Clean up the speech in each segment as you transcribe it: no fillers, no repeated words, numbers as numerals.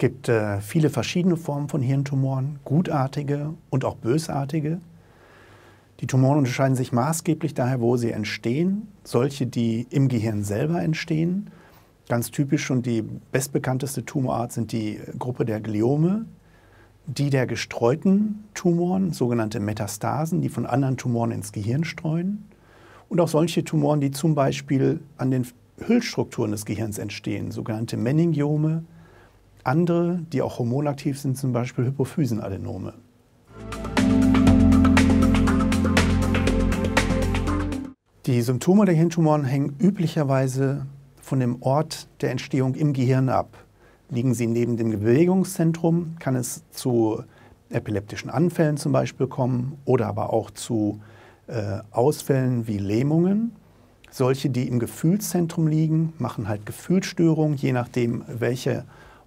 gibt viele verschiedene Formen von Hirntumoren, gutartige und auch bösartige. Die Tumoren unterscheiden sich maßgeblich daher, wo sie entstehen. Solche, die im Gehirn selber entstehen. Ganz typisch und die bestbekannteste Tumorart sind die Gruppe der Gliome, die der gestreuten Tumoren, sogenannte Metastasen, die von anderen Tumoren ins Gehirn streuen. Und auch solche Tumoren, die zum Beispiel an den Hüllstrukturen des Gehirns entstehen, sogenannte Meningeome. Andere, die auch hormonaktiv sind, zum Beispiel Hypophysenadenome. Die Symptome der Hirntumoren hängen üblicherweise von dem Ort der Entstehung im Gehirn ab. Liegen sie neben dem Bewegungszentrum, kann es zu epileptischen Anfällen zum Beispiel kommen oder aber auch zu Ausfällen wie Lähmungen. Solche, die im Gefühlszentrum liegen, machen halt Gefühlsstörungen, je nachdem, welcher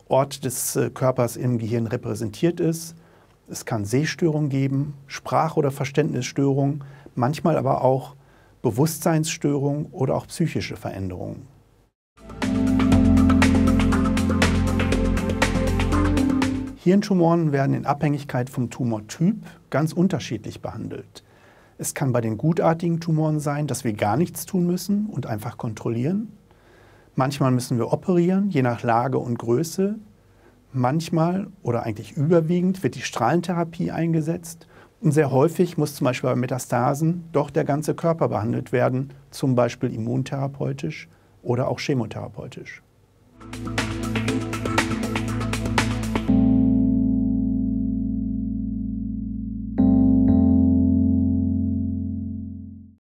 Ort des Körpers im Gehirn repräsentiert ist. Es kann Sehstörungen geben, Sprach- oder Verständnisstörungen, manchmal aber auch Bewusstseinsstörungen oder auch psychische Veränderungen. Hirntumoren werden in Abhängigkeit vom Tumortyp ganz unterschiedlich behandelt. Es kann bei den gutartigen Tumoren sein, dass wir gar nichts tun müssen und einfach kontrollieren. Manchmal müssen wir operieren, je nach Lage und Größe. Manchmal oder eigentlich überwiegend wird die Strahlentherapie eingesetzt. Und sehr häufig muss zum Beispiel bei Metastasen doch der ganze Körper behandelt werden, zum Beispiel immuntherapeutisch oder auch chemotherapeutisch.